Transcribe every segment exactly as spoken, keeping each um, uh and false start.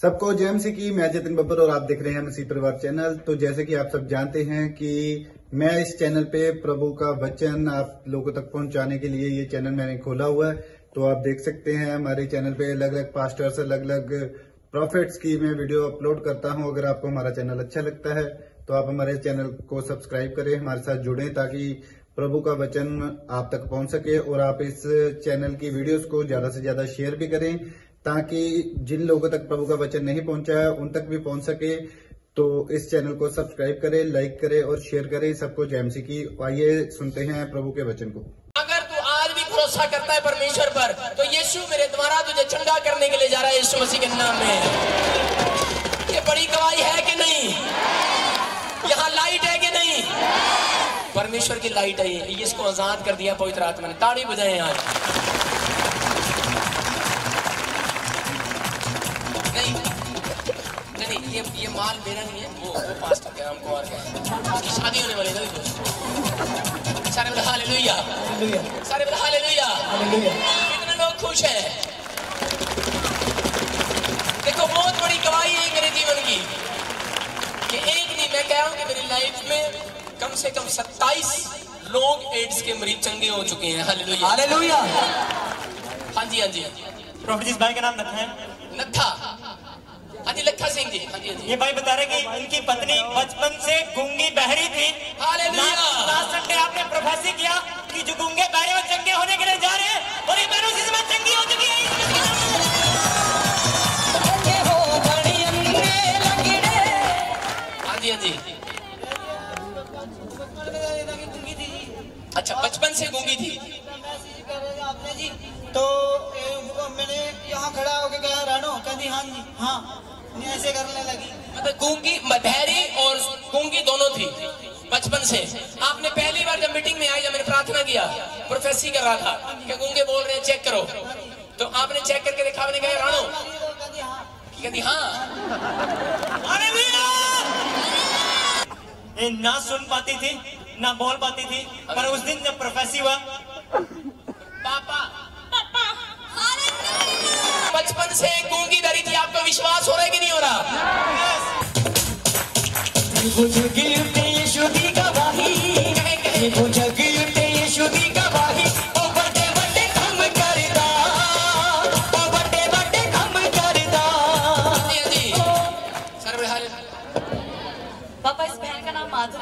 सबको जय मसीह की। मैं जतिन बब्बर और आप देख रहे हैं मसीह परिवार चैनल। तो जैसे कि आप सब जानते हैं कि मैं इस चैनल पे प्रभु का वचन आप लोगों तक पहुंचाने के लिए ये चैनल मैंने खोला हुआ है। तो आप देख सकते हैं हमारे चैनल पे अलग अलग पास्टर्स अलग अलग प्रॉफिट्स की मैं वीडियो अपलोड करता हूं। अगर आपको हमारा चैनल अच्छा लगता है तो आप हमारे चैनल को सब्सक्राइब करें, हमारे साथ जुड़ें ताकि प्रभु का वचन आप तक पहुंच सके। और आप इस चैनल की वीडियोस को ज्यादा से ज्यादा शेयर भी करें ताकि जिन लोगों तक प्रभु का वचन नहीं पहुंचा है उन तक भी पहुंच सके। तो इस चैनल को सब्सक्राइब करें, लाइक करें और शेयर करें। सबको जय मसीह की। आइए सुनते हैं प्रभु के वचन को। अगर तू आज भी भरोसा करता है परमेश्वर पर तो यीशु मेरे द्वारा तुझे चंगा करने के लिए जा रहा है यीशु मसीह के नाम में। ये बड़ी गवाही है कि नहीं? यहाँ लाइट है कि नहीं? परमेश्वर की लाइट है ये, इसको आजाद कर दिया पवित्र आत्मा ने। ताड़ी बजाएं आज। ये ये माल मेरा नहीं है, वो वो पास्टर के नाम को और क्या है, उसकी शादी होने वाली है। दोस्तों सारे बोले हालेलुया, सारे बोले हालेलुया। कितने लोग खुश हैं? देखो बहुत बड़ी गवाही है मेरे जीवन की कि एक दिन मैं कह रहा हूँ कि मेरी लाइफ में कम से कम सत्ताईस लोग एड्स के मरीज चंगे हो चुके हैं। Hallelujah hallelujah. हाँ जी हाँ जी। प्रोफेट जिस भाई का नाम नथा है, नथा लखा सिंह जी। ये भाई बता रहे कि इनकी पत्नी बचपन से गूंगी बहरी थी। लास्ट संडे आपने प्रोफेसी किया कि जो गूंगे बहरे वो चंगे होने के लिए जा रहे हैं और ये बहनों जिसमें चंगी हो चुकी है। हाँ जी हाँ जी। अच्छा बचपन से गूंगी थी आपने जी। तो मैंने यहाँ खड़ा होकर कहा रानो, कहती हाँ जी हाँ, ऐसे करने लगी। मतलब गूंगी बहरी और गूंगी दोनों थी बचपन से। आपने पहली बार जब मीटिंग में आई, जब मैंने प्रार्थना किया प्रोफेसी कर रहा था कि गूंगे बोल रहे हैं चेक करो, तो आपने चेक करके देखा, मैंने कहा रानो, कहती हाँ। ना सुन पाती थी ना बोल पाती थी, पर उस दिन जब प्रोफेसी हुआ पापा बचपन से गूंगी धरी थी। आपको विश्वास हो रहा है कि नहीं हो रहा?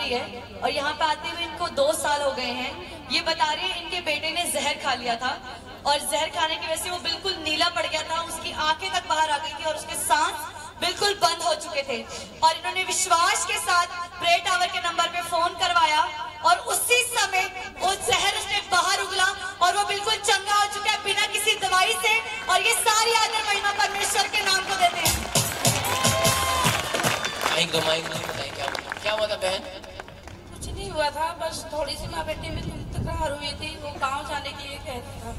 है और यहाँ पे आते हुए इनको दो साल हो गए हैं। ये बता रही है इनके बेटे ने जहर खा लिया था और जहर खाने की वजह से वो बिल्कुल नीला पड़ गया था, उसकी आंखें तक बाहर आ गई थी और उसके सांस बिल्कुल बंद हो चुके थे। और इन्होंने विश्वास के साथ प्रेयर टावर के नंबर पे फोन करवाया और उसी समय वो जहर उसने बाहर उगला और वो बिल्कुल चंगा हो चुका है बिना किसी दवाई से। और ये सारी आदर महिमा परमेश्वर के नाम को देते हैं। क्या हुआ था बहन? हुआ था बस थोड़ी सी माँ बेटी में तकरार हुई थी, वो गांव जाने के लिए कह रहा था,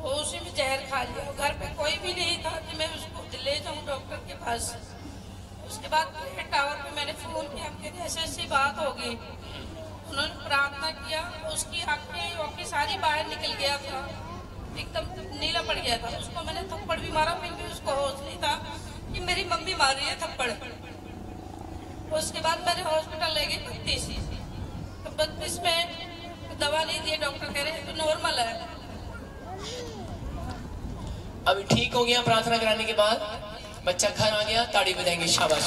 वो उसी में जहर खा लिया। घर पे कोई भी नहीं था कि मैं उसको ले जाऊँ डॉक्टर के पास। उसके बाद टावर पे मैंने फोन किया, कहते ऐसे ऐसी बात हो गई। उन्होंने प्रार्थना किया, उसकी आंखें वाकई सारी बाहर निकल गया था, एकदम नीला पड़ गया था। उसको मैंने थप्पड़ भी मारा, फिर भी उसको होश नहीं था कि मेरी मम्मी मार रही है थप्पड़। उसके बाद मैंने हॉस्पिटल ले गई बत्तीस तो बत्तीस में दवा नहीं दिए, डॉक्टर कह रहे हैं तो नॉर्मल है। अभी ठीक हो गया प्रार्थना कराने के बाद, बच्चा घर आ गया। ताड़ी बजाएंगे शाबाश।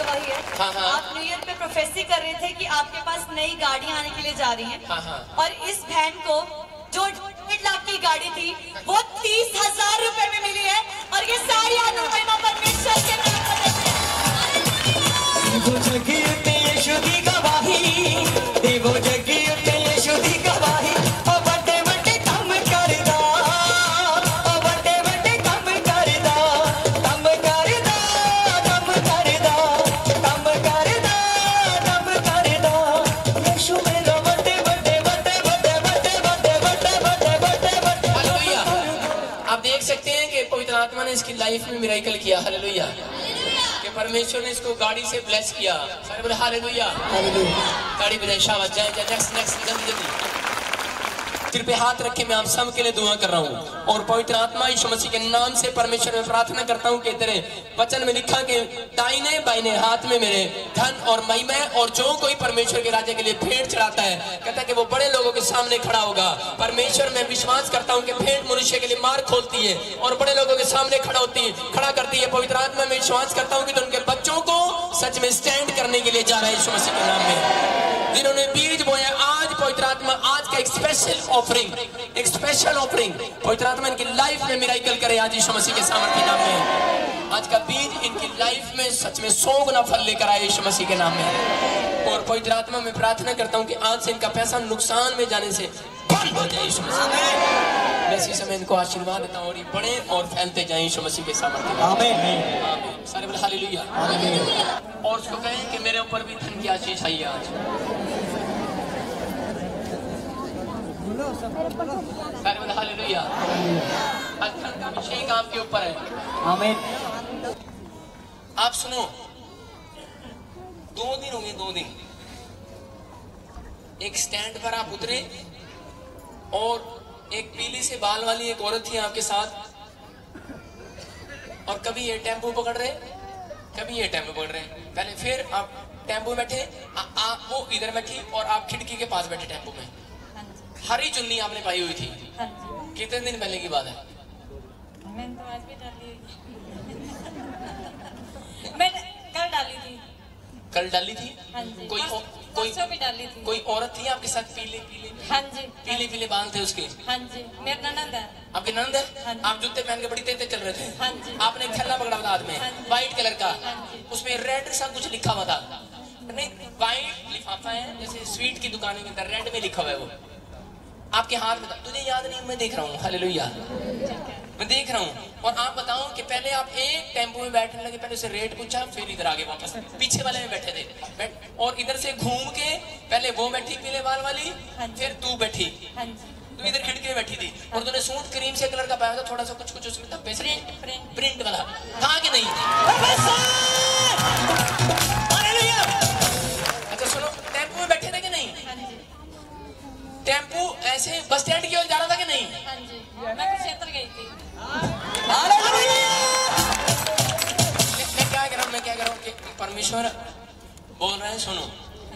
गवाही है। हाँ हाँ। आप न्यू ईयर पे प्रोफेसी कर रहे थे कि आपके पास नई गाड़ियाँ आने के लिए जा रही है। हाँ हाँ। और इस बहन को जो डेढ़ लाख की गाड़ी थी वो तीस हजार रूपए में मिली है। और ये सारी आदर महिमा परमेश्वर के नाम को देते हैं। देखो जगी उठे यीशु की गवाही, देखो जगी उठे यीशु की गवाही, ओ बड़े बड़े काम करदा, ओ बड़े बड़े काम करदा, काम करदा, काम करदा, काम करदा, काम करदा, यीशु मेरा बड़े बड़े बड़े बड़े बड़े बड़े बड़े बड़े बड़े बड़े। हालेलुया। आप देख सकते हैं कि पवित्र आत्मा ने इसकी लाइफ में मिरेकल किया। हालेलुया। कि परमेश्वर ने इसको गाड़ी से ब्लेस किया। सारे बोले हालेलुया हालेलुया। गाड़ी बजाएं शाबाश। जाए नेक्स्ट नेक्स्ट जल्दी जल्दी। जिन पे हाथ रखे, मैं आप सब के लिए दुआ कर रहा हूँ और पवित्र आत्मा यीशु मसीह के नाम से परमेश्वर में प्रार्थना करता हूँ कि तेरे वचन में लिखा कि दाहिने बाईने हाथ में मेरे धन और महिमा, और जो कोई परमेश्वर के राज्य के लिए भेंट चढ़ाता है कहता है कि वो बड़े लोगों के सामने खड़ा होगा। परमेश्वर में विश्वास करता हूँ कि भेंट मनुष्य के लिए मार्ग खोलती है और बड़े लोगों के सामने खड़ा होती खड़ा करती है। पवित्र आत्मा में विश्वास करता हूँ कि तो उनके बच्चों को सच में स्टैंड करने के लिए जा रहा है यीशु मसीह के नाम में। जिन्होंने बीज बोया आज पवित्र आत्मा आज का एक स्पेशल ऑफरिंग एक स्पेशल ऑफरिंग पवित्र आत्मा इनकी लाइफ में मिराकल करे आज यीशु मसीह के सामर्थ्य के नाम में। आज का बीज इनकी लाइफ में सच में सौ गुना फल लेकर आए यीशु मसीह के नाम में। और पवित्र आत्मा में प्रार्थना करता हूँ कि आज से इनका पैसा नुकसान में जाने से बंद हो जाए यीशु मसीह। मैं इसी समय इनको आशीर्वाद देता हूँ और ये बढ़े और फैलते जाए यीशु मसीह के सामर्थ्य में। आमीन। सारे बोले हालेलुया। और उसको कहें कि मेरे ऊपर भी धन की आशीष आई है आज। सारे बोले हालेलुया। आज धन का अभिषेक आपके ऊपर है। आमीन। आप सुनो, दो दिन होंगे, दो दिन एक स्टैंड पर आप उतरे और एक पीली से बाल वाली एक औरत थी आपके साथ, और कभी ये टेम्पो पकड़ रहे कभी ये टेम्पो पकड़ रहे पहले फिर आप टेम्पो बैठे, आ, आ, वो इधर बैठी और आप खिड़की के पास बैठे टेम्पो में। हरी चुन्नी आपने पाई हुई थी, कितने दिन पहले की बात है? मैंने तो आज भी डाली हुई मैंने कल डाली थी कल डाली थी कोई ओ, कोई भी डाली थी। कोई औरत थी आपके साथ पीले पीले हाँ जी पीले पीले बाल थे उसके? हाँ जी, मेरा ननद है। आपके ननद है? हाँ जी। आप जूते पहन के बड़ी तेज चल रहे थे। हाँ जी। आपने थैला पकड़ा हुआ हाथ में, व्हाइट कलर का, उसमें रेड सा कुछ लिखा हुआ था। नहीं, व्हाइट लिफाफा है जैसे स्वीट की दुकानों के अंदर रेड में लिखा हुआ है वो आपके हाथ में। तुझे याद नहीं, मैं देख रहा हूँ। हालेलुया, मैं देख रहा हूँ। और आप बताओ कि पहले आप एक टेम्पो में बैठने लगे, पहले उसे रेट पूछा, फिर इधर आगे वापस पीछे वाले में बैठे थे बैठ, और इधर से घूम के पहले वो बैठी पीले बाल वाली, फिर तू बैठी, तू इधर खिड़की में बैठी थी और तूने सूट क्रीम से कलर का पाया था, थोड़ा सा कुछ कुछ उसमें धब्बे से प्रिंट वाला था कि नहीं? अच्छा सुनो, टेम्पो में बैठे थे कि नहीं? टेम्पो ऐसे बस स्टैंड की ओर जा रहा था कि नहीं? मैं कुरुक्षेत्र गई थी। मैं क्या कर रहा हूँ मैं क्या कर रहा हूँ कि परमेश्वर बोल रहा है, सुनो,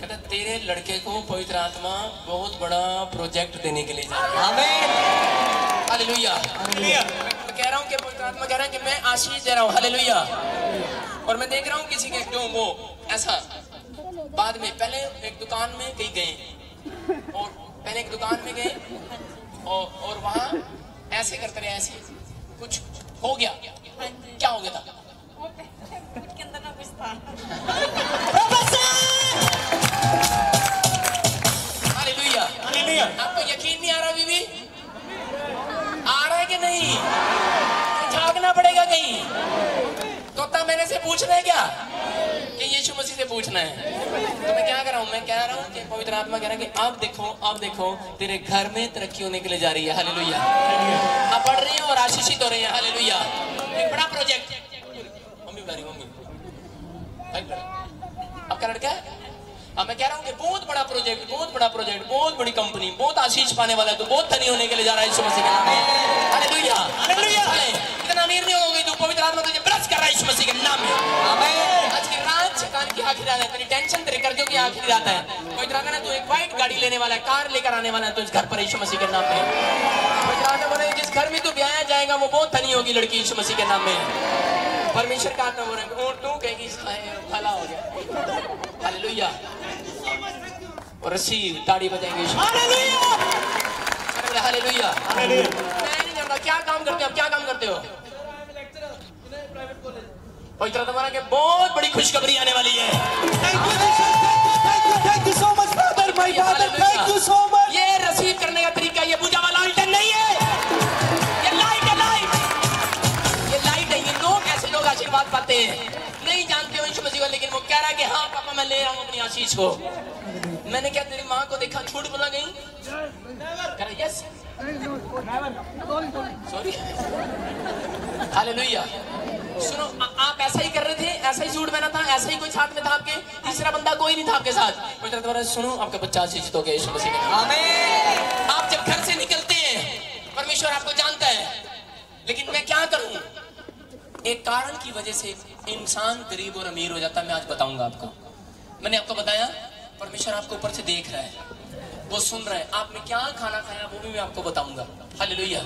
कहता तेरे लड़के को पवित्र आत्मा बहुत बड़ा प्रोजेक्ट देने के लिए जा रहा है। आमीन। हालेलुया। मैं कह रहा हूँ कि पवित्र आत्मा कह रहा है कि मैं आशीष दे रहा हूँ। हालेलुया। और मैं देख रहा हूँ किसी के क्यों वो ऐसा बाद में पहले एक दुकान में कहीं गए और पहले एक दुकान में गए और, और वहाँ ऐसे करते रहे, ऐसे कुछ हो गया। क्या हो गया था? कुछ के अंदर ना कुछ था। हालेलुया। हालेलुया। आपको यकीन नहीं आ रहा? बीबी आ रहा है कि नहीं? झांकना पड़ेगा कहीं। तोता मैंने से पूछना है क्या कि यीशु मसीह से पूछना है? तो मैं क्या कर रहा हूँ मैं कह रहा हूँ कि पवित्र आत्मा कह रहा है कि आप देखो आप देखो तेरे घर में तरक्की होने के लिए जा रही है। हालेलुया। आप पढ़ रहे हैं और आशीषित हो रहे हैं। हालेलुया। एक बड़ा प्रोजेक्ट। मम्मी बता रही मम्मी आपका लड़का है? अब मैं कह रहा हूँ कि बहुत बड़ा प्रोजेक्ट बहुत बड़ा प्रोजेक्ट बहुत बड़ी कंपनी, बहुत आशीष पाने वाला है, तो बहुत धनी होने के लिए जा रहा है यीशु मसीह के नाम में। हालेलुया। हालेलुया। इतना अमीर नहीं होगी तू, पवित्र आत्मा तुझे ब्लेस कर रहा है यीशु मसीह के नाम में। की आखिरी रात है, तेरी टेंशन तेरे कर्जों की आखिरी रात है। कोई तरह तू एक व्हाइट गाड़ी लेने वाला है, कार लेकर आने वाला है तो इस घर पर यीशु मसीह के नाम में। कोई तरह बोले जिस घर में तू ब्याया जाएगा वो बहुत धनी होगी लड़की यीशु मसीह के नाम में। परमेश्वर का आत्मा बोल रहा है और तू कहेगी भला हो गया। हालेलुया। और रस्सी ताड़ी बजाएंगे। हालेलुया। हालेलुया। हालेलुया। क्या काम करते हो? क्या काम करते हो? पवित्र आत्मा के बहुत बड़ी खुशखबरी आने वाली है। ये रसीद करने का तरीका, ये पूजा वाला लालटेन नहीं है, ये लाइट है। लाइट ये लाइट है। ये लोग ऐसे लोग आशीर्वाद पाते हैं, नहीं जानते हो यीशु मसीह को, लेकिन वो कह रहा है कि हाँ पापा मैं ले रहा हूँ अपनी आशीष को। मैंने क्या तेरी माँ को देखा छूट बोला गई? यस। सॉरी। हालेलुया। सुनो, आप ऐसा ही कर रहे थे, ऐसा ही सूट पहना था, ऐसा ही कोई साथ में था आपके, तीसरा बंदा कोई नहीं था आपके साथ। सुनो, आपका बच्चा शिक्षित हो गया यीशु मसीह के नाम में। आप जब घर से निकलते हैं, परमेश्वर आपको जानता है, लेकिन मैं क्या करूँ, एक कारण की वजह से इंसान गरीब और अमीर हो जाता है। मैं आज बताऊंगा आपको। मैंने आपको बताया परमेश्वर आपको ऊपर से देख रहा है, वो सुन रहा है, आपने क्या खाना खाया वो भी मैं आपको बताऊंगा। हालेलुया।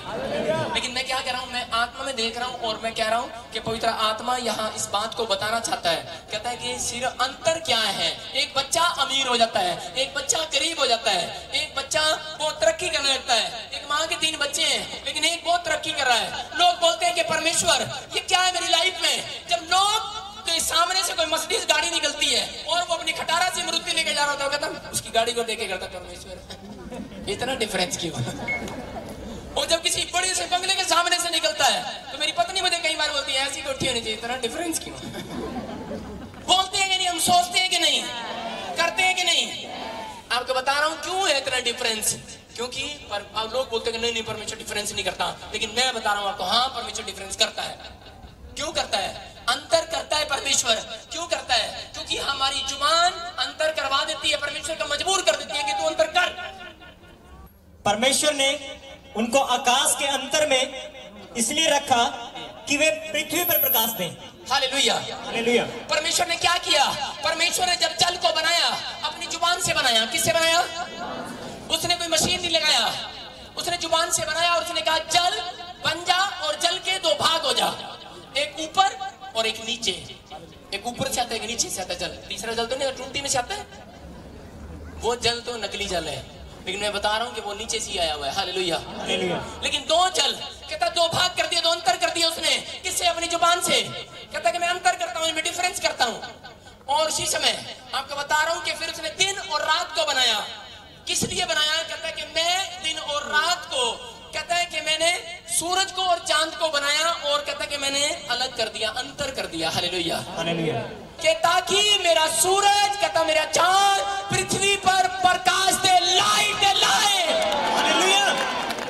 लेकिन मैं क्या कह रहा हूँ, मैं आत्मा में देख रहा हूँ और मैं कह रहा हूँ कि पवित्र आत्मा यहाँ इस बात को बताना चाहता है। कहता है कि सिर्फ अंतर क्या है, एक बच्चा अमीर हो जाता है, एक बच्चा गरीब हो जाता है, एक बच्चा वो तरक्की करने लगता है। एक माँ के तीन बच्चे हैं लेकिन एक बहुत तरक्की कर रहा है। लोग बोलते हैं कि परमेश्वर ये क्या है मेरी लाइफ में। जब लोग तो सामने से कोई मर्सिडीज गाड़ी निकलती है और वो अपनी खटारा से मृत्यु लेके जा रहा होता है, कहता उसकी गाड़ी को देखे करता परमेश्वर इतना डिफरेंस क्यों। और जब किसी बड़े से बंगले के सामने से निकलता है तो मेरी पत्नी मुझे कई बार बोलती है ऐसी कोठी होनी चाहिए, इतना डिफरेंस क्यों। बोलते हैं कि नहीं, हम सोचते हैं कि नहीं, करते हैं कि नहीं। आपको बता रहा हूँ क्यों है इतना डिफरेंस, क्योंकि पर आप लोग बोलते हैं कि नहीं नहीं परमेश्वर डिफरेंस नहीं करता, लेकिन मैं बता रहा हूँ आपको, हाँ परमेश्वर डिफरेंस करता है। क्यों करता है, अंतर करता है परमेश्वर। क्यों करता है, क्योंकि हमारी जुबान अंतर करवा देती है, परमेश्वर को मजबूर कर देती है कि तू अंतर कर। परमेश्वर ने उनको आकाश के अंतर में इसलिए रखा कि वे पृथ्वी पर प्रकाश दें। हालेलुया। हालेलुया। परमेश्वर ने क्या किया, परमेश्वर ने जब जल को बनाया अपनी जुबान से बनाया। किससे बनाया, उसने कोई मशीन नहीं लगाया, उसने जुबान से बनाया और उसने कहा जल बन जा और जल के दो भाग हो जा, एक ऊपर और एक नीचे। एक ऊपर से आता है, एक नीचे से आता है जल। तीसरा जल तो नहीं टूटी में से आता है, वो जल तो नकली जल है, लेकिन मैं बता रहा हूँ कि वो नीचे से आया हुआ है। हालेलुया। लेकिन दो जल कहता दो भाग कर दिया, दो अंतर कर दिया उसने। किससे, अपनी जुबान से। कहता कि मैं अंतर करता हूँ, मैं डिफरेंस करता हूँ। और उसी समय आपको बता रहा हूँ कि फिर उसने दिन और रात को बनाया। किस लिए बनाया, कहता है कि मैं दिन और रात को, कहता है कि मैंने सूरज को और चांद को बनाया और कहता है कि मैंने अलग कर दिया, अंतर कर दिया। हालेलुया। हालेलुया। कि ताकि मेरा सूरज, कहता मेरा चांद पृथ्वी पर प्रकाश दे, लाइट दे, लाइट। हालेलुया।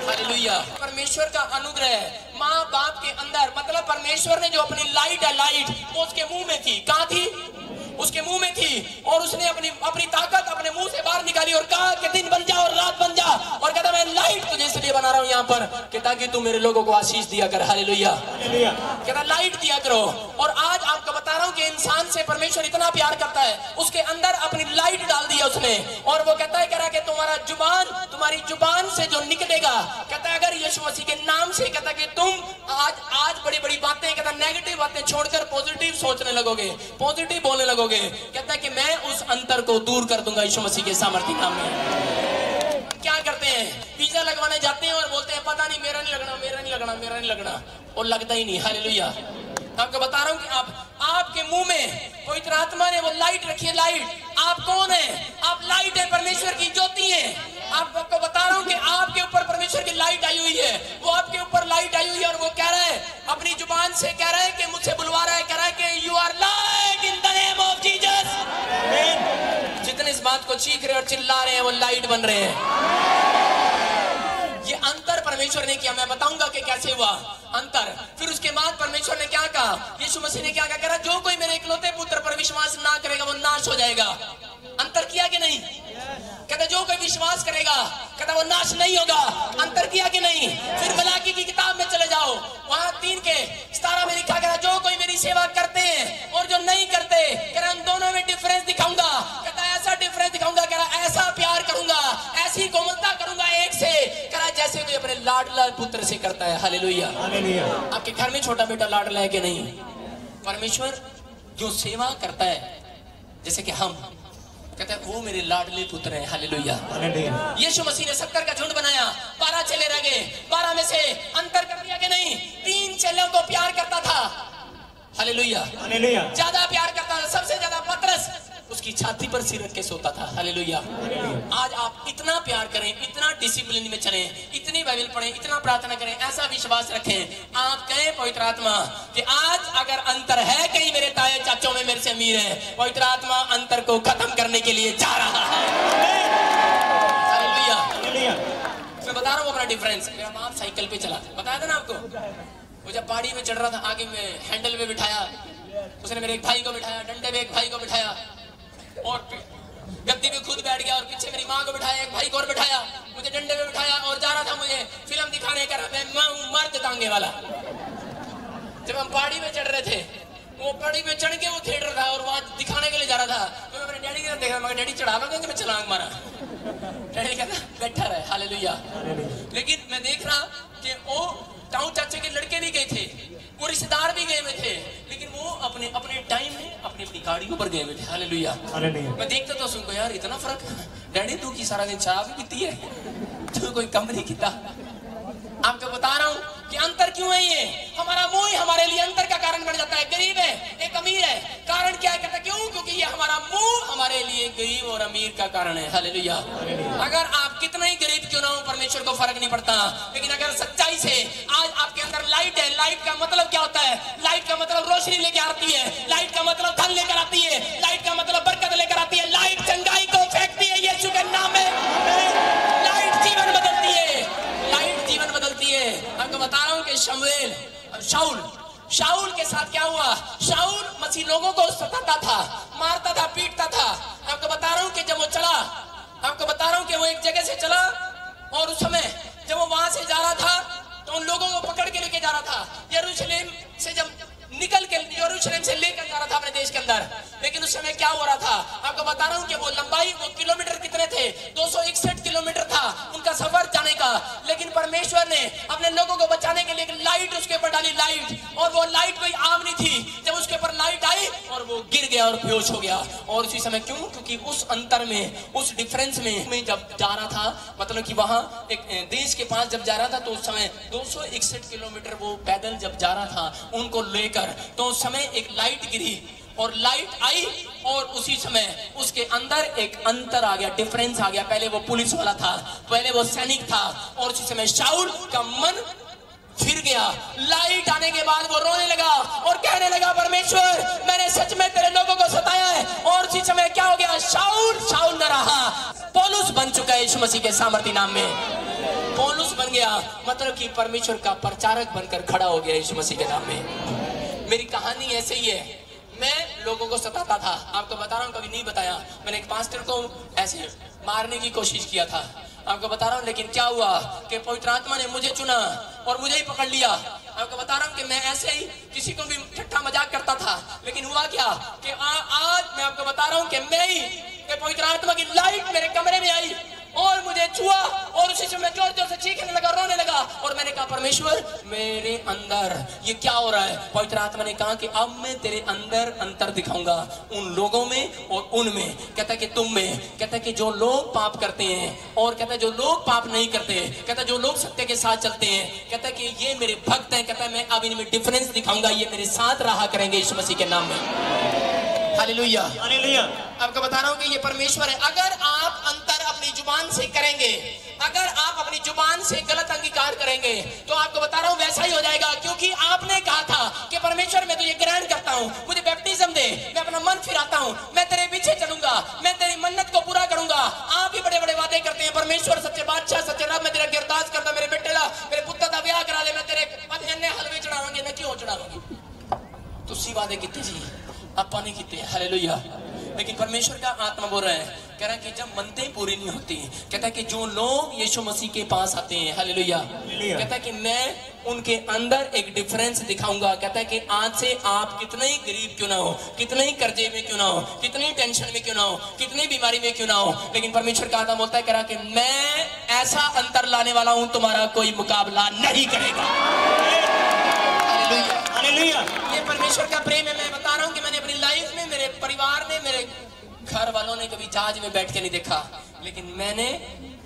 हालेलुया। परमेश्वर का अनुग्रह है माँ बाप के अंदर, मतलब परमेश्वर ने जो अपनी लाइट है, लाइट वो उसके मुंह में थी। कहाँ थी, उसके मुंह में थी। और उसने अपनी अपनी ताकत अपने मुंह से बाहर निकाली और कहा कि दिन बन जा और रात बन जा। और कहता मैं लाइट तुझे इसलिए बना रहा हूं यहाँ पर कि ताकि तू मेरे लोगों को आशीष दिया कर। हालेलुया। कहता लाइट दिया करो। और आज आपको बता रहा हूँ कि इंसान से परमेश्वर इतना प्यार करता है, उसके अंदर अपनी लाइट डाल दिया उसने। और वो कहता है कह रहा कि तुम्हारा जुबान, तुम्हारी जुबान से जो निकलेगा, कहता है अगर यीशु मसीह के नाम से, कहता कि तुम आज आज बड़ी बड़ी बातें, कहता नेगेटिव बातें छोड़कर पॉजिटिव सोचने लगोगे, पॉजिटिव बोलने लगोगे। कहता है कि मैं उस अंतर को दूर कर दूंगा यीशु मसीह के सामर्थ्य नाम में। क्या करते हैं, वीजा लगवाने जाते हैं और बोलते हैं पता नहीं मेरा नहीं लगना, मेरा नहीं लगना, मेरा नहीं लगना, और लगता ही नहीं। हालेलुया। आपको बता रहा हूं कि आप, आपके मुंह में पवित्र आत्मा ने वो लाइट रखी है, लाइट। आप कौन है, आप लाइट है, परमेश्वर की ज्योति है। आपको बता रहा हूँ कि आपके ऊपर परमेश्वर की लाइट आई हुई है, वो आपके ऊपर लाइट आई हुई है। और वो कह रहा है अपनी जुबान से, कह रहा है कि मुझसे बुलवा रहा है, कह रहा है कि you are light in the name of Jesus. जितने इस बात को चीख रहे और चिल्ला रहे हैं वो लाइट बन रहे हैं। ये अंतर परमेश्वर ने किया, मैं बताऊंगा कि कैसे हुआ अंतर। फिर उसके बाद परमेश्वर ने क्या कहा, यीशु मसीह ने क्या कहा, जो कोई मेरे इकलौते पुत्र पर विश्वास ना करेगा वो नाश हो जाएगा। अंतर किया कि नहीं, कहता जो कोई विश्वास करेगा, कहता वो नाश नहीं होगा। अंतर किया कि नहीं। फिर मलाकी की किताब में चले जाओ, वहां तीन के सतारा में लिखा गया जो कोई मेरी सेवा करते हैं और जो नहीं करते, कह रहा उन दोनों में डिफरेंस दिखाऊंगा। कहता ऐसा डिफरेंस दिखाऊंगा, कह रहा ऐसा प्यार करूंगा, ऐसी कोमलता करूंगा एक से, कह रहा जैसे कोई अपने लाडला पुत्र से करता है। हालेलुया। आपके घर में छोटा बेटा लाडला है कि नहीं। परमेश्वर जो सेवा करता है जैसे कि हम, कहता है वो मेरे लाडले पुत्र हैं। हालेलुया। यीशु मसीह ने सत्तर का झुंड बनाया, बारह चेले रह गए, बारह में से अंतर कर दिया कि नहीं। तीन चेलों को प्यार करता था। हालेलुया। ज्यादा प्यार करता था, सबसे ज्यादा पतरस, उसकी छाती पर सिर रख के सोता था। हालेलुया। आज आप इतना प्यार करें, इतना डिसिप्लिन में चलें, इतनी बाइबल पढ़ें, इतना प्रार्थना करें, ऐसा विश्वास रखें। आप कहें पवित्र आत्मा कि आज अगर अंतर है कहीं मेरे ताए चाचों में, मेरे से अमीर है, पवित्र आत्मा अंतर को खत्म करने के लिए जा रहा है। हालेलुया। मैं बता रहा हूँ अपना डिफरेंस। मेरा बाप साइकिल पे चला, बताया था ना आपको, वो जब पहाड़ी में चढ़ रहा था आगे में हैंडल में बिठाया, उसने मेरे एक भाई को बिठाया, डंडे में एक भाई को बिठाया, और गद्दी में खुद बैठ गया, और पीछे मेरी माँ को बिठाया, एक भाई को और बिठाया, मुझे डंडे में बिठाया, और जा रहा था मुझे फिल्म दिखाने का, मैं हूँ मर्द तांगे वाला। जब हम पहाड़ी में चढ़ रहे थे, वो पहाड़ी में चढ़ के वो थिएटर था और वहाँ दिखाने के लिए जा रहा था, तो मैं अपने डैडी के साथ देखा, मगर डैडी चढ़ावा क्योंकि मैं छलांग मारा, डैडी कहता बैठा रहे, हालेलुया। लेकिन मैं देख रहा कि वो टाउन चाचे के लड़के भी गए थे, वो रिश्तेदार भी गए हुए थे, लेकिन वो अपने अपने टाइम में अपनी अपनी गाड़ियों पर गए हुए थे, हालेलुया। मैं देखता तो सुनको यार इतना फर्क, डैडी तू की सारा दिन शराब ही पीती है, तू कोई कम नहीं किता। आपको बता रहा हूँ कि अंतर क्यों है, ये हमारा मोह ही हमारे लिए अंतर का कारण बन जाता है। गरीब है एक अमीर है, कारण क्या है कहता क्यों, क्योंकि ये हमारा मोह हमारे लिए गरीब और अमीर का कारण है, हालेलुया। अगर आप कितना ही गरीब क्यों ना हो परमेश्वर को फर्क नहीं पड़ता, लेकिन अगर सच्चाई से आज आपके अंदर लाइट है, लाइट का मतलब क्या होता है, लाइट का मतलब रोशनी लेकर आती है, लाइट का मतलब धन लेकर आती है, लाइट का मतलब बरकत लेकर आती है, लाइट चंगाई को फेंकती है, यीशु के नाम में लाइट जीवन बदलती है, लाइट जीवन बदलती है। आपको बता रहा हूँ कि शमूएल और शाऊल, शाऊल के साथ क्या हुआ, शाऊल मसीह लोगों को सताता था, मारता था, पीटता था। आपको बता रहा हूँ कि जब वो चला, आपको बता रहा हूँ कि वो एक जगह से चला और उस समय जब वो वहां से जा रहा था तो उन लोगों को पकड़ के लेके जा रहा था, यरूशलेम से जब निकल के यरूशलेम से लेकर जा रहा था अपने देश के अंदर। लेकिन उस समय क्या हो रहा था, आपको बता रहा हूँ कि वो लंबाई वो किलोमीटर कितने थे, दो सौ इकसठ किलोमीटर था उनका सफर जाने का, लेकिन परमेश्वर ने अपने लोगों को बचाने के लिए लाइट उसके ऊपर डाली, लाइट, और वो लाइट कोई आम नहीं थी। जब उसके ऊपर लाइट आई और वो गिर गया और बेहोश हो गया, और उसी समय क्यों, क्योंकि उस अंतर में उस डिफरेंस में, में जब जा रहा था, मतलब की वहां एक देश के पास जब जा रहा था, तो उस समय दो सौ इकसठ किलोमीटर वो पैदल जब जा रहा था उनको लेकर, तो उस समय एक लाइट गिरी और लाइट आई, और उसी समय उसके अंदर एक अंतर आ गया, डिफरेंस आ गया। पहले वो पुलिस वाला था, पहले वो सैनिक था, और उसी समय शाऊल का मन फिर गया। लाइट आने के बाद वो रोने लगा और कहने लगा, परमेश्वर मैंने सच में तेरे लोगों को सताया है। और उसी समय क्या हो गया, शाऊल शाऊल न रहा, पौलुस बन चुका है यीशु मसीह के सामर्थी नाम में, पौलुस बन गया, मतलब कि परमेश्वर का प्रचारक बनकर खड़ा हो गया यीशु मसीह के नाम में। मेरी कहानी ऐसे ही है, मैं लोगों को सताता था, आपको बता रहा हूँ, कभी नहीं बताया। मैंने एक पास्टर को ऐसे मारने की कोशिश किया था, आपको बता रहा हूँ, लेकिन क्या हुआ कि पवित्र आत्मा ने मुझे चुना और मुझे ही पकड़ लिया। आपको बता रहा हूँ कि मैं ऐसे ही किसी को भी ठट्ठा मजाक करता था, लेकिन हुआ क्या कि आ, आज मैं आपको बता रहा हूँ कि मैं ही कि पवित्र आत्मा की लाइट मेरे कमरे में आई और मुझे छुआ, और उसी से मैं जोर जोर से चीखने लगा, रोने लगा, और मैंने कहा परमेश्वर मेरे अंदर ये क्या हो रहा है। पवित्र आत्मा ने कहा कि अब मैं तेरे अंदर अंतर दिखाऊंगा, उन लोगों में और उनमें, कहता है कि तुम में, कहता है कि जो लोग पाप करते हैं और कहता है जो लोग पाप नहीं करते, कहता है जो लोग सत्य के साथ चलते हैं, कहता है कि ये मेरे भक्त हैं, कहता है मैं अब इनमें डिफरेंस दिखाऊंगा, ये मेरे साथ रहा करेंगे यीशु मसीह के नाम में, हालेलुया। आपको बता रहा हूँ कि ये परमेश्वर है। अगर आप अंतर अपनी जुबान से करेंगे, अगर आप अपनी जुबान से गलत अंगीकार करेंगे, तो आपको बता रहा हूँ वैसा ही हो जाएगा, क्योंकि आपने कहा था कि परमेश्वर मैं तो ये ग्रहण करता हूँ, मुझे बैप्टिज्म दे, मैं अपना मन फिराता हूँ, मैं तेरे पीछे चलूंगा, मैं तेरी मन्नत को पूरा करूंगा। आप भी बड़े बड़े वादे करते हैं, परमेश्वर सच्चे बादशाह सच्चे रब, मैं तेरा गिरदास करता, मेरे बेटे ला, मेरे पुत्र का ब्याह करा दे, मैं तेरे हलवे चढ़ावांगे, मैं क्यों चढ़ावांगी, तुसी वादे कितने चाहिए अपा नहीं किते, हालेलुया। लेकिन परमेश्वर का आत्मा बोल रहा है, कह रहा है कि जब मन्नतें पूरी नहीं होती, कहता है कि जो लोग यीशु मसीह के पास आते हैं, हालेलुया, कहता है कि मैं उनके अंदर एक डिफरेंस दिखाऊंगा। कहता है कि आज से आप कितने ही गरीब क्यों ना हो, कितने ही कर्जे में क्यों ना हो, कितने ही टेंशन में क्यों ना हो, कितनी बीमारी में क्यों ना हो, लेकिन परमेश्वर का आत्मा बोलता है, कह रहा है कि मैं ऐसा अंतर लाने वाला हूँ, तुम्हारा कोई मुकाबला नहीं करेगा। ये परमेश्वर का प्रेम है। मैं बता रहा हूँ कि मैंने अपनी लाइफ में, मेरे परिवार ने, मेरे घर वालों ने कभी जहाज में बैठ के नहीं देखा, लेकिन मैंने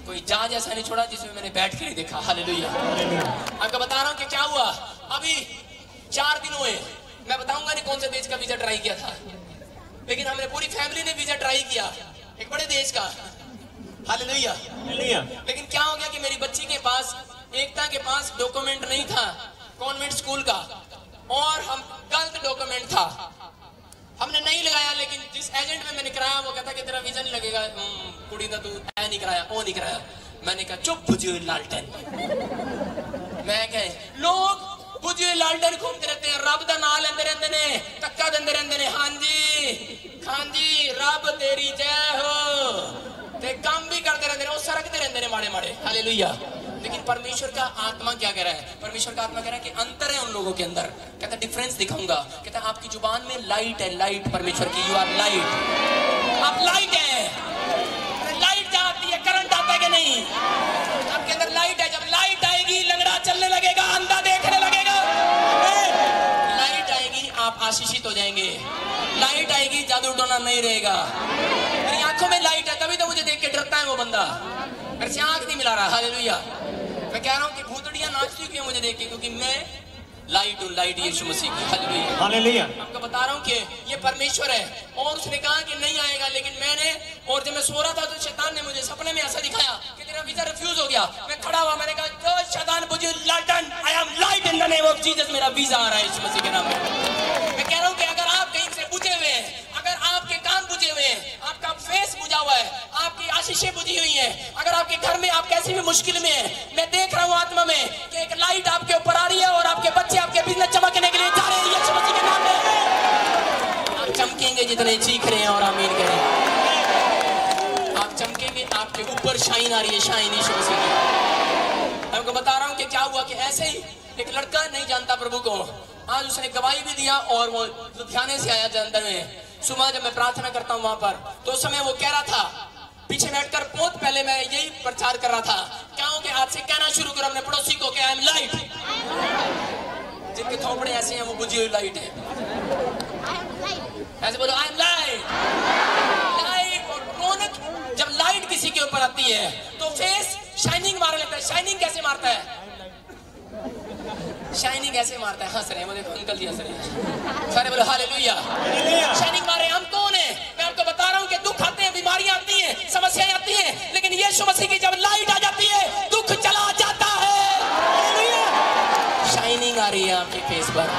कोई जहाज ऐसा नहीं छोड़ा जिसमें मैंने बैठ के नहीं देखा, हालेलुया। आपको बता रहा हूँ कि क्या हुआ, अभी चार दिन हुए, मैं बताऊंगा नहीं कौन से देश का वीजा ट्राई किया था, लेकिन हमने पूरी फैमिली ने वीजा ट्राई किया एक बड़े देश का, हालेलुया। लेकिन क्या हो गया कि मेरी बच्ची के पास, एकता के पास डॉक्यूमेंट नहीं था कॉन्वेंट स्कूल का, और हम गलत डॉक्यूमेंट था, हमने नहीं लगाया, लेकिन जिस एजेंट में मैंने कराया वो कहता कि तेरा वीजा नहीं लगेगा, कुड़ी का तू ऐ नहीं कराया, ओ नहीं कराया। मैंने कहा चुप बुझी लालटेन, मैं कहे लोग बुझे लालडन घूमते रहते हैं, रब का नाम लेंदे रहते ने, धक्का देंदे रहते ने। हां जी खां जी रब तेरी जय हो, ते काम भी करते रहते हैं, वो सरकते रहते हैं माड़े माड़े। हालेलुया। लेकिन परमेश्वर का आत्मा क्या कह रहा है? परमेश्वर का आत्मा कह रहा है कि अंतर है उन लोगों के अंदर। कहता डिफरेंस दिखाऊंगा, कहता आपकी जुबान में लाइट है, लाइट परमेश्वर की। यू आर लाइट, आप लाइट है। लाइट जाती है, करंट आता है कि नहीं? आपके अंदर लाइट है। जब लाइट आएगी लंगड़ा चलने लगेगा, अंधा देखने लगेगा। लाइट आएगी आप आशीषित हो जाएंगे। लाइट आएगी जादू टोना नहीं रहेगा। मेरी आंखों में लाइट है, तभी तो मुझे देख के डरता है वो बंदा, मेरे से आंख नहीं मिला रहा। हालेलुया। मैं कह रहा हूँ कि भूतड़ियां नाचती क्यों मुझे देख के? क्योंकि मैं लाइट हूँ, लाइट यीशु मसीह की। Hallelujah hallelujah. आपको बता रहा हूँ कि ये परमेश्वर है। और उसने कहा कि नहीं आएगा, लेकिन मैंने, और जब मैं सो रहा था तो शैतान ने मुझे सपने में ऐसा दिखाया कि तेरा वीजा रिफ्यूज हो गया। मैं खड़ा हुआ, मैंने कहा जो शैतान मुझे लाइटन, I am light in the name of Jesus, मेरा वीजा आ रहा है यीशु मसीह के नाम में। मैं कह रहा हूँ कि अगर आप कहीं से बुझे हुए हैं, अगर आपके कान बुझे हुए हैं, आपका फेस बुझा हुआ है, आपकी आशीषें बुझी हुई हैं, अगर आपके घर में आप कैसी भी मुश्किल में हैं, मैं देख रहा हूँ आत्मा में कि एक लाइट आपके ऊपर आ रही है और आपके बच्चे आपके बिजनेस चमकने के लिए जा रहे हैं यीशु मसीह के नाम में। आप चमकेंगे जितने चीख रहे हैं और आमीन करें। आप चमकेंगे, आपके ऊपर शाइन आ रही है, शाइन यीशु मसीह की। मैं आपको बता रहा हूँ कि क्या हुआ कि ऐसे ही एक लड़का नहीं जानता प्रभु को, आज उसने गवाही भी दिया और वो लुधियाने से आया जलंधर में। सुबह जब मैं प्रार्थना करता हूँ वहां पर, तो उस समय वो कह रहा था पीछे बैठकर, बहुत पहले मैं यही प्रचार कर रहा था, गाँव के हाथ से कहना शुरू कर अपने पड़ोसी को कि आई एम लाइट। जिनके थोपड़े ऐसे हैं वो बुझी हुई लाइट है। ऐसे बोलो आई एम लाइट, लाइट। और रौनक, जब लाइट किसी के ऊपर आती है तो फेस शाइनिंग मारने लगता है। शाइनिंग कैसे मारता है? शाइनिंग ऐसे मारता है। हंस रहे हैं वो देखो, अंकल जी हंस रहे हैं। सारे बोलो हालेलुया। शाइनिंग मार रहे हैं। हम कौन है? मैं आपको बता रहा हूँ कि दुख आते हैं, बीमारियां आती हैं, समस्याएं आती हैं, लेकिन यीशु मसीह की जब लाइट आ जाती है दुख चला जाता है। शाइनिंग आ रही है आपके फेस पर।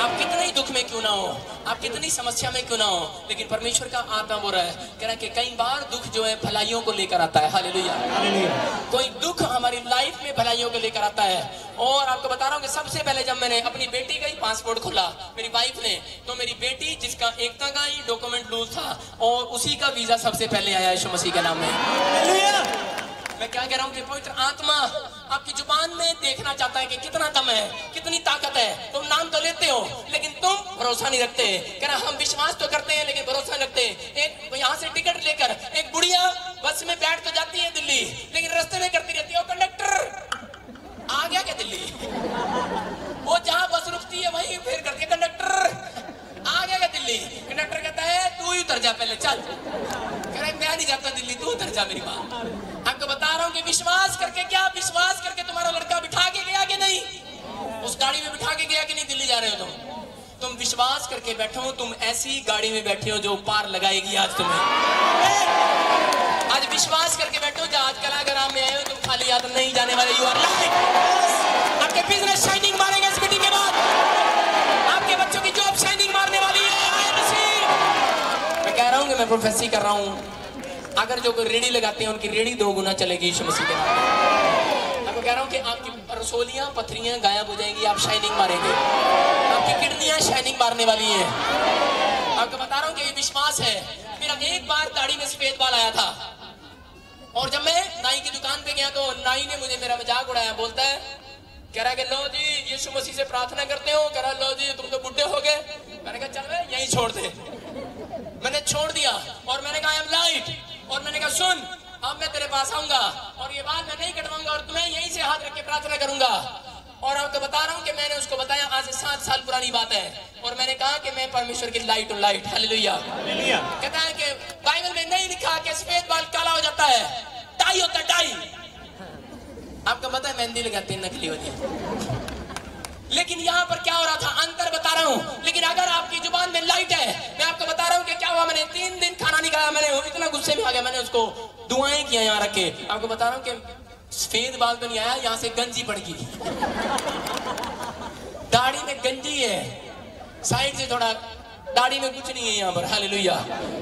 आप कितने ही दुख में क्यों ना हो, आप कितनी समस्या में क्यों ना हो, लेकिन परमेश्वर का आत्मा बोल रहा है, कह रहा है कि कई बार दुख जो है भलाइयों को लेकर आता है। Hallelujah hallelujah. कोई दुख हमारी लाइफ में भलाइयों को लेकर आता है। और आपको बता रहा हूँ कि सबसे पहले जब मैंने अपनी बेटी का ही पासपोर्ट खोला मेरी वाइफ ने, तो मेरी बेटी जिसका एकता का ही डॉक्यूमेंट लूज था, और उसी का वीजा सबसे पहले आया यीशु मसीह के नाम में। मैं क्या कह रहा हूँ कि पवित्र आत्मा आपकी जुबान में देखना चाहता है कि कितना दम है, कितनी ताकत है। तुम नाम तो लेते हो लेकिन तुम भरोसा नहीं रखते। कह रहा हम विश्वास तो करते हैं लेकिन भरोसा नहीं रखते। एक यहाँ से टिकट लेकर एक बुढ़िया बस में बैठ तो जाती है दिल्ली, लेकिन रास्ते में करती रहती है, कंडक्टर आ गया क्या दिल्ली? वो जहाँ बस रुकती है वहीं फिर करती है, कंडक्टर आ गया क्या दिल्ली? कंडक्टर कहता है तू ही उतर जा पहले, चल। कह रहा मैं नहीं जाता दिल्ली, तू उतर जा मेरी बात। आपको बता रहा हूँ कि विश्वास करके, क्या विश्वास करके तुम्हारा लड़का बिठा के गया कि नहीं? उस गाड़ी में बिठा के गया कि नहीं? दिल्ली जा रहे हो तुम तुम विश्वास करके बैठो। तुम ऐसी गाड़ी में बैठे हो जो पार लगाएगी आज तुम्हें। आज विश्वास करके बैठो। आज कलागरा में आए हो, तुम खाली हाथ नहीं जाने वाले। You are light. आपके बिजनेस शाइनिंग मारेंगे इस मीटिंग के बाद। आपके बच्चों की जॉब शाइनिंग मारने वाली है। मैं कह रहा हूँ कि मैं प्रोफेसी कर रहा हूँ, अगर जो कोई रेडी लगाते हैं उनकी रेडी दो गुना चलेगी यीशु मसीह के नाम में। आपको कह रहा हूँ कि आपकी रसोलियाँ पथरियाँ गायब हो जाएंगी, आप शाइनिंग मारेंगे। आपकी किडनियाँ शाइनिंग मारने वाली है। आपको बता रहा हूँ कि ये विश्वास है। मेरा एक बार दाढ़ी में सफेद बाल आया था, और जब मैं नाई की दुकान पे गया तो नाई ने मुझे मेरा मजाक उड़ाया। बोलता है, कह रहा कि लो जी यीशु मसीह से प्रार्थना करते हो। कह रहा लो जी तुम तो बुढ़े हो गए। मैंने कहा चल भाई यहीं छोड़ दे। मैंने छोड़ दिया और मैंने कहा आई एम लाइट। और मैंने कहा सुन अब मैं तेरे पास आऊंगा और ये बात मैं नहीं कटवाऊंगा और तुम्हें यहीं से हाथ रख के प्रार्थना करूंगा। और आपको बता रहा हूँ कि मैंने उसको बताया, आज से सात साल पुरानी बात है। और मैंने कहा कि मैं परमेश्वर की लाइट हूँ, लाइट। Hallelujah hallelujah. कहता है कि बाइबल में नहीं लिखा कि सफेद बाल काला हो जाता है, डाई होता है, डाई। आपको पता है मेहंदी लगाते हैं, नकली होती है। लेकिन यहाँ पर क्या हो रहा था? अंतर बता रहा हूँ। लेकिन अगर आपकी जुबान में लाइट है, मैं आपको बता रहा हूँ कि क्या हुआ। मैंने तीन दिन खाना नहीं खाया, मैंने इतना गुस्से में आ गया, मैंने उसको दुआएं किया यहाँ रख के। आपको बता रहा हूँ कि सफेद बाल तो नहीं आया, यहाँ से गंजी पड़ गई। दाढ़ी में गंजी है, साइड से थोड़ा, दाढ़ी में कुछ नहीं है यहाँ पर। हालेलुया।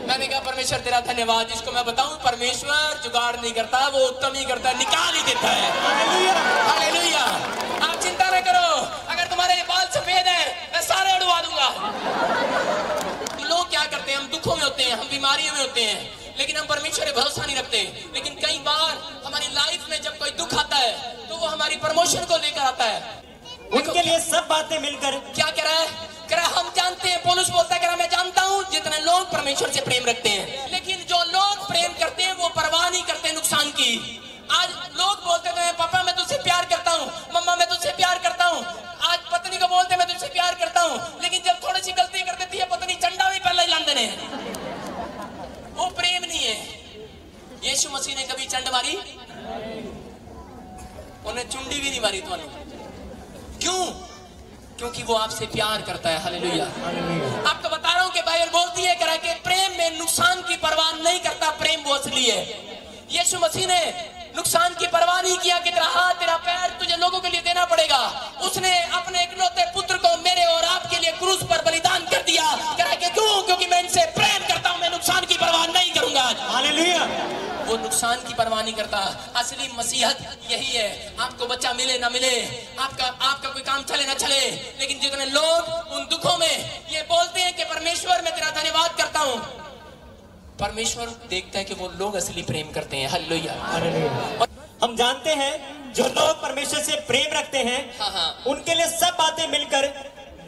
मैंने कहा परमेश्वर तेरा धन्यवाद। जिसको मैं बताऊं परमेश्वर जुगाड़ नहीं करता, वो उत्तम ही करता है, निकाल ही देता है। Hallelujah hallelujah. आप चिंता न करो, अगर हम बीमारियों में होते हैं, लेकिन हम परमेश्वर पर भरोसा नहीं रखते। लेकिन कई बार हमारी लाइफ में जब कोई दुख आता है तो वो हमारी प्रमोशन को लेकर आता है। उनके लिए सब बातें मिलकर क्या कह रहा है, कह रहा हम जानते हैं। पौलुस बोलता है, कह रहा मैं जानता हूँ जितने लोग परमेश्वर से प्रेम रखते हैं, लेकिन जो लोग प्रेम करते हैं वो परवाह नहीं करते नुकसान की। आज लोग बोलते हैं पापा मैं तुझसे प्यार करता हूँ, मम्मा मैं तुझसे प्यार करता हूँ, आज पत्नी को बोलते मैं तुझसे प्यार करता हूँ, लेकिन जब थोड़ी सी गलती कर देती है पत्नी चंडा भी पहले ही लांदे ने। वो प्रेम नहीं है। यीशु मसीह ने कभी चंड मारी, उन्हें चुंडी भी नहीं मारी। तो क्यों? क्योंकि वो आपसे प्यार करता है। हालेलुया। आपको बता रहा हूँ कि बाइबल बोलती है करा के प्रेम में नुकसान की परवाह नहीं करता, प्रेम वो असली है। यीशु मसीह ने नुकसान की परवाह नहीं किया कि तेरा हाथ तेरा पैर तुझे लोगों के लिए देना पड़ेगा। उसने अपने इकलौते पुत्र को मेरे और आपके लिए क्रूस पर बलिदान कर दिया। करा के क्यों? क्योंकि मैं इनसे प्रेम करता हूँ, मैं नुकसान की परवाह नहीं करूंगा। हालेलुया। वो नुकसान की परवाह नहीं करता। असली मसीहत यही है। आपको बच्चा मिले ना मिले, आपका आपका कोई काम चले ना चले, लेकिन जितने लोग उन दुखों में ये बोलते हैं कि परमेश्वर मैं तेरा धन्यवाद करता हूँ, परमेश्वर देखता है कि वो लोग असली प्रेम करते हैं। हालेलुया। और हम जानते हैं जो लोग परमेश्वर से प्रेम रखते हैं, हाँ हाँ। उनके लिए सब बातें मिलकर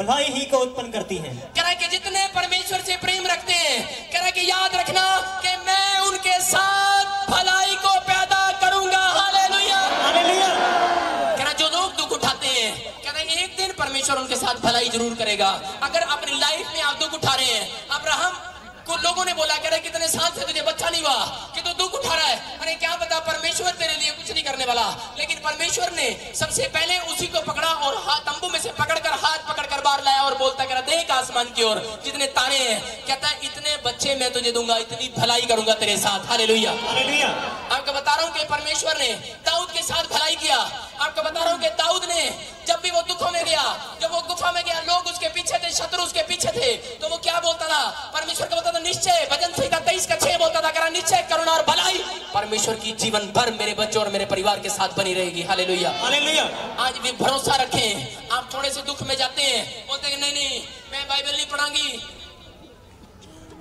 भलाई ही को उत्पन्न करती हैं। कह रहा कि जितने परमेश्वर से प्रेम रखते हैं, कह रहा कि याद रखना कि मैं उनके साथ भलाई को पैदा करूंगा। हालेलुया। हालेलुया। कह रहा जो लोग दुख उठाते हैं, कह रहा एक दिन परमेश्वर उनके साथ भलाई जरूर करेगा। अगर अपनी लाइफ में आप दुख उठा रहे हैं, अब्राहम को लोगों ने बोला, कह रहे कितने साल से तुझे बच्चा नहीं हुआ कि तू दुख उठा रहा है। अरे क्या बता, परमेश्वर तेरे लिए कुछ नहीं करने वाला। लेकिन परमेश्वर ने सबसे पहले उसी को पकड़ा और तंबू में से पकड़कर हाथ पकड़कर बाहर लाया और बोलता, कह रहा देख आसमान की ओर जितने तारे हैं, कहता है इतने बच्चे मैं तुझे दूंगा, इतनी भलाई करूंगा तेरे साथ। हालेलुया। हालेलुया। आपको बता रहा हूँ कि परमेश्वर ने दाऊद के साथ भलाई किया। आपको बता रहा हूँ कि दाऊद ने जब भी वो दुखों में गया, जब वो गुफा में गया, लोग उसके पीछे थे, शत्रु उसके पीछे थे, तो वो क्या बोलता था? परमेश्वर को बोलता था निश्चय, भजन संहिता तेईस का छह बोलता था, करा निश्चय करुणा और भलाई परमेश्वर की जीवन भर मेरे बच्चों और मेरे परिवार के साथ बनी रहेगी। हालेलुया। हालेलुया। आज भी भरोसा रखें। आप थोड़े से दुख में जाते हैं, बोलते हैं नहीं नहीं मैं बाइबल नहीं पढ़ाऊंगी,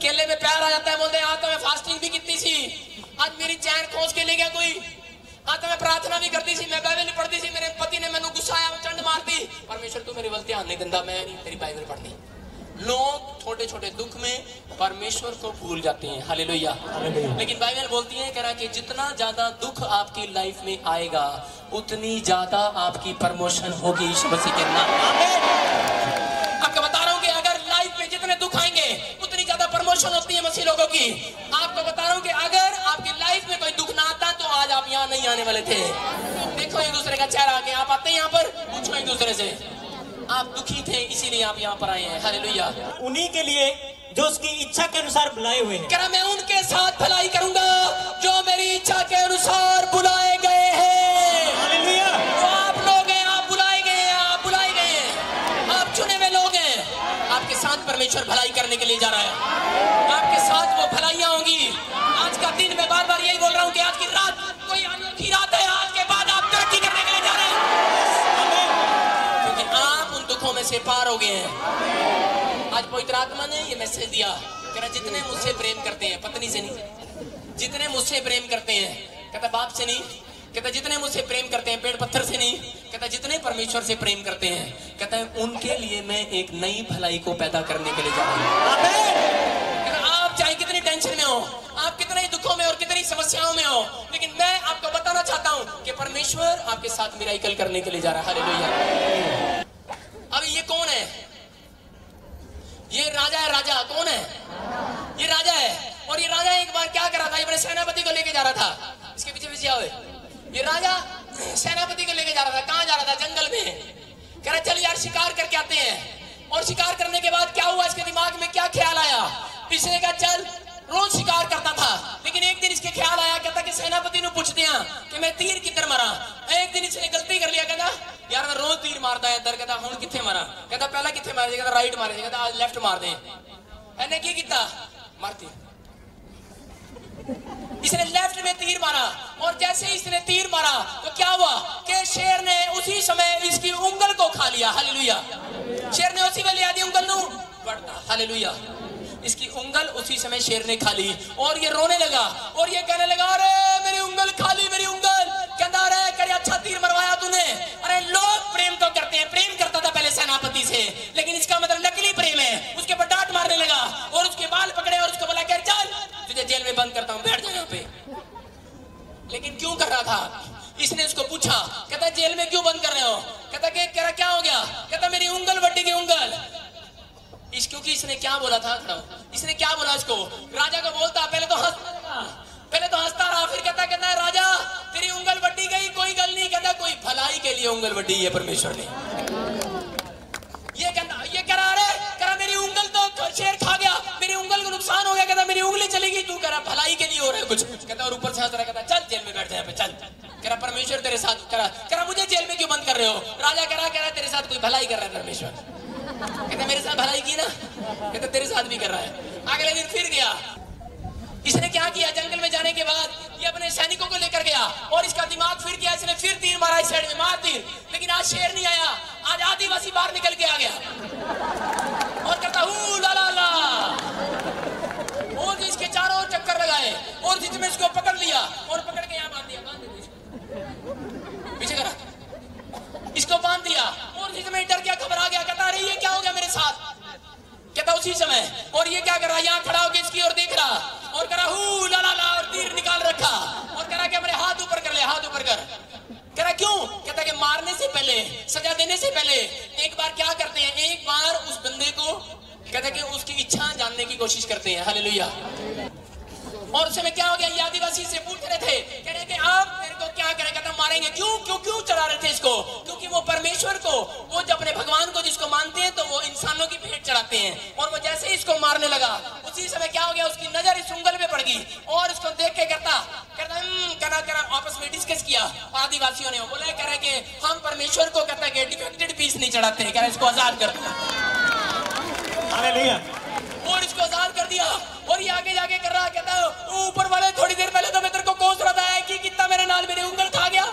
केले में प्यार आ जाता है, बोलते हैं आज तो मैं फास्टिंग भी कितनी सी, आज मेरी चैन खोज के ले गया कोई, आज तो मैं प्रार्थना भी करती सी, मैं बाइबल नहीं पढ़ती सी, मेरे पति ने मैंने गुस्सा आया चंड मार दी। परमेश्वर तू मेरी गलती आने गंदा, मैं नहीं तेरी बाइबल पढ़नी। लोग छोटे छोटे दुख में परमेश्वर को भूल जाते हैं। हालेलुया। लेकिन बाइबल बोलती है कह रहा कि जितना ज्यादा दुख आपकी लाइफ में आएगा, उतनी ज्यादा आपकी प्रमोशन होगी। यीशु मसीह के नाम। आपको बता रहा हूँ कि अगर लाइफ में जितने दुख आएंगे उतनी ज्यादा प्रमोशन होती है मसीह लोगों की। आपको बता रहा हूँ कि अगर आपकी लाइफ में कोई दुख ना आता तो आज आप यहाँ नहीं आने वाले थे। देखो एक दूसरे का चेहरा आगे, आप आते हैं यहाँ पर, पूछो एक दूसरे से, आप दुखी थे इसीलिए आप यहाँ पर आए हैं। हालेलुया। उन्हीं के लिए जो उसकी इच्छा के अनुसार बुलाए हुए हैं। कह रहा मैं उनके साथ भलाई करूंगा जो मेरी इच्छा के अनुसार बुलाए गए हैं। हालेलुया। तो आप लोग हैं, आप बुलाए गए हैं, आप बुलाए गए हैं, आप चुने हुए लोग हैं। आपके साथ परमेश्वर भलाई करने के लिए जा रहा है। आपके साथ वो भलाइयाँ होंगी। आज का दिन मैं बार बार यही बोल रहा हूँ कि आज की रात कोई अनोखी रात है। आज के बाद आप तरक्की करने के लिए जा रहे हैं, क्योंकि आप उन दुखों में से पार हो गए हैं। आज पवित्र आत्मा ने ये मैसेज दिया, कह रहा जितने मुझसे प्रेम करते हैं, पत्नी से नहीं, जितने मुझसे प्रेम करते हैं, कहता बाप से नहीं, कहता जितने मुझसे प्रेम करते हैं, पेड़ पत्थर से नहीं, कहता जितने परमेश्वर से प्रेम करते हैं, कहता है उनके लिए मैं एक नई भलाई को पैदा करने के लिए जा रहा हूँ। आप चाहे कितनी टेंशन में हो, आप कितने दुखों में और कितनी समस्याओं में हो, लेकिन मैं आपको बताना चाहता हूँ कि परमेश्वर आपके साथ मिराइकल करने के लिए जा रहा है। हालेलुया। अब ये कौन है? ये राजा है। राजा कौन है? ये राजा है। और ये राजा एक बार क्या कर रहा था, ये अपने सेनापति को लेके जा रहा था। इसके पीछे पीछे आओ। ये राजा सेनापति को लेके जा रहा था। कहाँ जा रहा था? जंगल में। कह रहा चल यार शिकार करके आते हैं। और शिकार करने के बाद क्या हुआ, इसके दिमाग में क्या ख्याल आया, इसने कहा चल रोज शिकार करता था, लेकिन एक दिन इसके ख्याल आया, कहता कि सेनापति ने पूछते हैं कि मैं तीर किधर मारा। एक दिन इसने गलती कर लिया, कहता यार मैं रोज तीर मारता है, दर कहता हूं किथे मारा, कहता पहला किथे मारे, कहता राइट मारे, कहता आज लेफ्ट मार दे। मैंने क्या किया, मारती इसने लेफ्ट में तीर मारा। और जैसे इसने तीर मारा तो क्या हुआ कि शेर ने उसी समय इसकी उंगल को खा लिया। हालेलुया। शेर ने उसी में लिया दी उंगल नू। हालेलुया। इसकी उंगल उसी समय शेर ने खा ली और ये रोने लगा और ये कहने लगा, अरे मेरी उंगल खा ली, मेरी उंगल। कहता अरे कर अच्छा तीर मरवाया तूने। अरे लोग प्रेम तो करते हैं, प्रेम करता था पहले सेनापति से, लेकिन इसका मतलब नकली प्रेम है। उसके ऊपर डांट मारने लगा और उसके बाल पकड़े और उसको बोला कर चल तुझे जेल में बंद करता हूँ, बैठ जा यहाँ पे। लेकिन क्यों कर रहा था? इसने उसको पूछा, कहता जेल में क्यों बंद कर रहे हो? कहता कि कह रहा क्या हो गया? कहता मेरी उंगल बड्डी की उंगल। इस क्योंकि इसने क्या बोला था, इसने क्या बोला इसको? राजा को बोलता, पहले तो हंसता रहा, पहले तो हंसता रहा, फिर कहता कहता राजा तेरी उंगल बड्डी गई, कोई गल नहीं। कहता कोई भलाई के लिए उंगल बड्डी है परमेश्वर ने। ये कहता ये कह रहा है, कह रहा मेरी उंगल तो शेर खा गया, मेरी उंगल को नुकसान हो गया। कहता मेरी उंगली चली गई, तू कह रहा भलाई के लिए हो रहा है कुछ। कहता और ऊपर से हंस रहा, कहता चल जेल में बैठ जा यहाँ पे, चल। करा परमेश्वर तेरे साथ करा, करा मुझे जेल में क्यों बंद कर रहे हो? राजा करा करा तेरे साथ कोई भलाई कर रहा है परमेश्वर। कहता मेरे साथ भलाई की ना, कहता तेरे साथ भी कर रहा है। अगले दिन फिर गया। इसने क्या किया, जंगल में जाने के बाद ये अपने सैनिकों को लेकर गया और इसका दिमाग फिर गया, इसने फिर तीर मारा इस साइड में, मार तीर। लेकिन आज शेर नहीं आया, आज आदिवासी बाहर निकल के आ गया और कहता हूँ लाला ला। और इसके चारों चक्कर लगाए और जिसमें इसको पकड़ लिया और पकड़ के यहाँ बांध दिया, बांध दिया पीछे करा, इसको बांध दिया और जिसमें डर गया, घबरा गया। कहता अरे ये क्या हो गया मेरे साथ? कहता उसी समय और ये क्या कर रहा, यहाँ खड़ा होकर इसकी और देख रहा और करा हू ला ला ला और तीर निकाल रखा और करा कि मेरे हाथ ऊपर कर ले, हाथ ऊपर कर। कहता क्यों? कहता कि मारने से पहले, सजा देने से पहले एक बार क्या करते हैं, एक बार उस बंदे को कहता कि उसकी इच्छा जानने की कोशिश करते हैं। हालेलुया। और उस समय क्या हो गया, ये आदिवासी से पूछ रहे थे, कह रहे थे आप मेरे को क्या करें? कहता मारेंगे। क्यों क्यों क्यों चढ़ा रहे थे इसको? क्योंकि वो परमेश्वर को, वो जो अपने भगवान को जिसको मानते हैं, तो वो इंसानों की भेंट चढ़ाते हैं। और वो जैसे ही इसको मारने लगा, उसी समय क्या हो गया, उसकी नजर इस उंगल पे पड़ गई और उसको देख के करता कहता करा करा आपस में डिस्कस किया आदिवासियों ने। बोला कह रहे कि हम परमेश्वर को कहता है डिफेक्टेड पीस नहीं चढ़ाते, कह रहे इसको आजाद कर दिया और इसको आजाद कर दिया। और ये आगे जाके कर रहा, कहता है ऊपर वाले थोड़ी देर पहले तो मैं तेरे को कोस रहा था कि कितना मेरे नाल मेरी उंगल खा गया,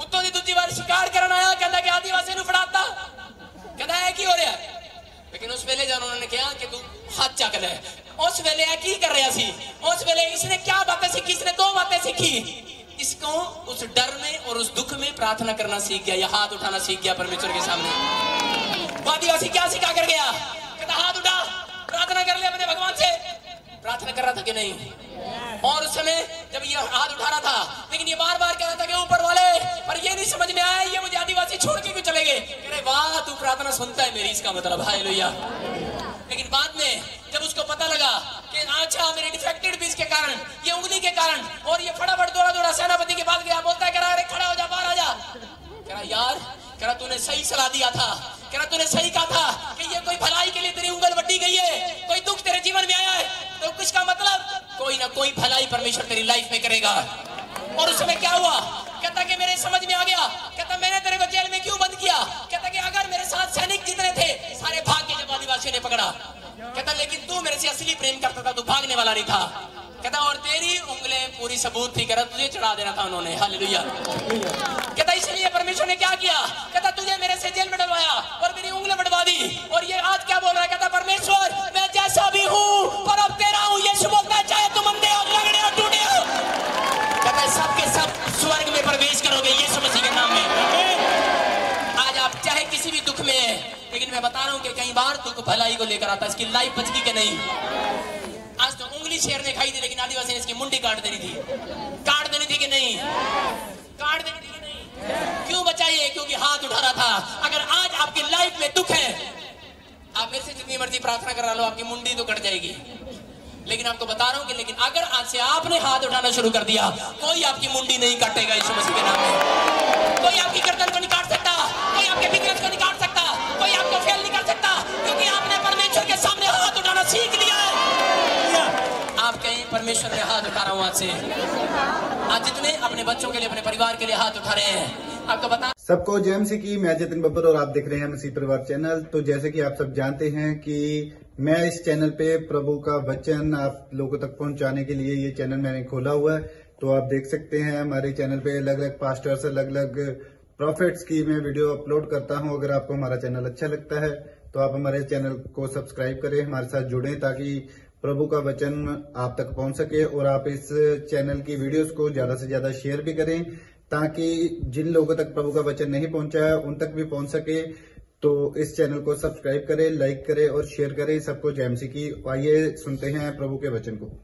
उत्तों दी दूसरी बार शिकार करन आया, कहता कि आदिवासी नु फड़ाता। कहता है की हो रहा है? लेकिन उस वेले जान उन्होंने कहा कि तू हाथ चक ले। उस वेले की कर रहा सी, उस वेले इसने क्या बातें सीखी, इसने दो बातें सीखी। इसको उस डर में और उस दुख में प्रार्थना करना सीख गया, या हाथ उठाना सीख गया परमेश्वर के सामने। आदिवासी क्या सिखा कर गया? कहता हाथ उठा, प्रार्थना कर ले अपने भगवान से। प्रार्थना कर रहा था कि नहीं? और उस समय जब ये हाथ उठा रहा था, लेकिन ये बार बार कह रहा था कि ऊपर वाले, पर ये नहीं समझ में आया ये मुझे आदिवासी छोड़ के क्यों चले गए। कह रहे वाह तू प्रार्थना सुनता है मेरी, इसका मतलब हालेलुया। लेकिन बाद में जब उसको पता लगा कि अच्छा मेरे डिफेक्टेड पीस के कारण, ये उंगली के कारण, और ये फटाफट दौड़ा दौड़ा सेनापति के पास गया। बोलता है कह रहा अरे खड़ा हो जा, बाहर आ जा। कह रहा यार, कह रहा तूने सही सलाह दिया था, कह रहा तूने सही कहा था कि ये कोई भलाई के लिए तेरी उंगल बटी गई है, कोई दुख तेरे जीवन में आया है, तो कुछ का मतलब कोई ना कोई भलाई परमेश्वर तेरी लाइफ में करेगा। और उस समय क्या हुआ? कहता कि मेरे समझ में आ गया, कहता मैंने तेरे को जेल में क्यों बंद किया। कहता कि अगर मेरे साथ सैनिक जितने थे सारे भाग के जब आदिवासियों ने पकड़ा, कहता लेकिन तू मेरे से असली प्रेम करता था, तू भागने वाला नहीं था। कहता और तेरी उंगलें पूरी सबूत थी, कहता तुझे चढ़ा देना था उन्होंने। हालेलुया। कहता इसलिए परमेश्वर ने क्या किया, कहता तुझे मेरे से जेल में डलवाया और मेरी उंगलें बढ़वा दी। और ये आज क्या बोल रहा है? कहता परमेश्वर मैं जैसा भी हूँ पर अब तेरा हूँ। यीशु बोलता है चाहे तुम अंधे हो, लंगड़े हो, टूटे हो, कहता सबके सब स्वर्ग में प्रवेश करोगे यीशु मसीह के नाम में। आज आप चाहे किसी भी दुख में है, लेकिन मैं बता रहा हूँ कि कई बार दुख भलाई को लेकर आता है। इसकी लाइफ बच गई कि नहीं? आज तो उंगली शेर ने खाई थी, लेकिन आदिवासी ने इसकी मुंडी काट देनी थी। काट देनी थी कि नहीं? काट देनी थी कि नहीं? क्यों बचाइए? क्योंकि हाथ उठा रहा था। अगर आज आपकी लाइफ में दुख है, आप मेरे से जितनी मर्जी प्रार्थना करा लो, आपकी मुंडी तो कट जाएगी। लेकिन आपको बता रहा हूँ कि लेकिन अगर आज से आपने हाथ उठाना शुरू कर दिया, कोई आपकी मुंडी नहीं काटेगा यीशु मसीह के नाम में। कोई आपकी गर्दन को नहीं काट सकता, कोई आपके बिजनेस को नहीं काट सकता, कोई आपको फेल नहीं कर सकता, क्योंकि आपने परमेश्वर के सामने हाथ उठाना सीख लिया है। आप कहीं परमेश्वर में हाथ उठा रहा हूँ आज से। आज जितने अपने बच्चों के लिए, अपने परिवार के लिए हाथ उठा रहे हैं, आपको बता सबको जय मसीह की। मैं जतिन बब्बर और आप देख रहे हैं मसीह परिवार चैनल। तो जैसे कि आप सब जानते हैं कि मैं इस चैनल पे प्रभु का वचन आप लोगों तक पहुंचाने के लिए ये चैनल मैंने खोला हुआ है। तो आप देख सकते हैं हमारे चैनल पे अलग अलग पास्टर्स, अलग अलग प्रॉफिट्स की मैं वीडियो अपलोड करता हूँ। अगर आपको हमारा चैनल अच्छा लगता है तो तो आप हमारे चैनल को सब्सक्राइब करें, हमारे साथ जुड़ें ताकि प्रभु का वचन आप तक पहुंच सके। और आप इस चैनल की वीडियोस को ज्यादा से ज्यादा शेयर भी करें ताकि जिन लोगों तक प्रभु का वचन नहीं पहुंचा है उन तक भी पहुंच सके। तो इस चैनल को सब्सक्राइब करें, लाइक करें और शेयर करें। सब कुछ एमसी की। आइए सुनते हैं प्रभु के वचन को।